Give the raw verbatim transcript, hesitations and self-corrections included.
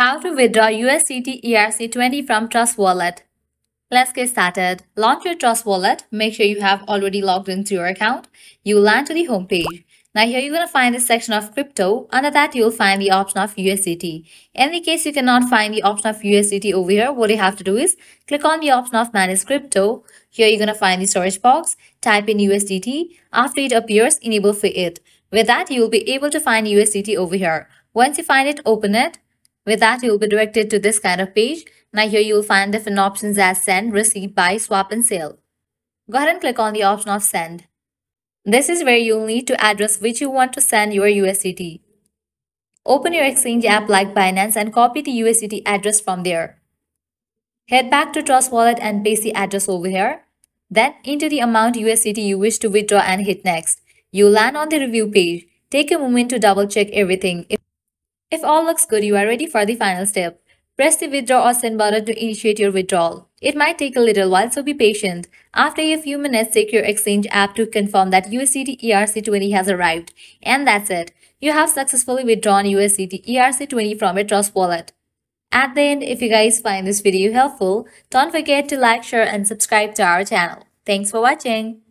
How to withdraw U S D T E R C twenty from Trust Wallet. Let's get started. Launch your Trust Wallet. Make sure you have already logged into your account. You'll land to the home page. Now here you're going to find the section of crypto. Under that you'll find the option of U S D T. In the case you cannot find the option of U S D T over here, what you have to do is click on the option of manage crypto. Here you're going to find the storage box. Type in U S D T. After it appears, enable for it. With that you'll be able to find U S D T over here. Once you find it, open it. With that you'll be directed to this kind of page. Now here you'll find different options as send, receive, buy, swap and sell. Go ahead and click on the option of send. This is where you'll need to address which you want to send your U S D T. Open your exchange app like Binance and copy the U S D T address from there. Head back to Trust Wallet and paste the address over here. Then enter the amount U S D T you wish to withdraw and hit next. You'll land on the review page. Take a moment to double check everything. If, if all looks good, you are ready for the final step. Press the withdraw or send button to initiate your withdrawal. It might take a little while, so be patient. After a few minutes, take your exchange app to confirm that U S D T E R C twenty has arrived. And that's it. You have successfully withdrawn U S D T E R C twenty from your Trust Wallet. At the end, if you guys find this video helpful, don't forget to like, share and subscribe to our channel. Thanks for watching.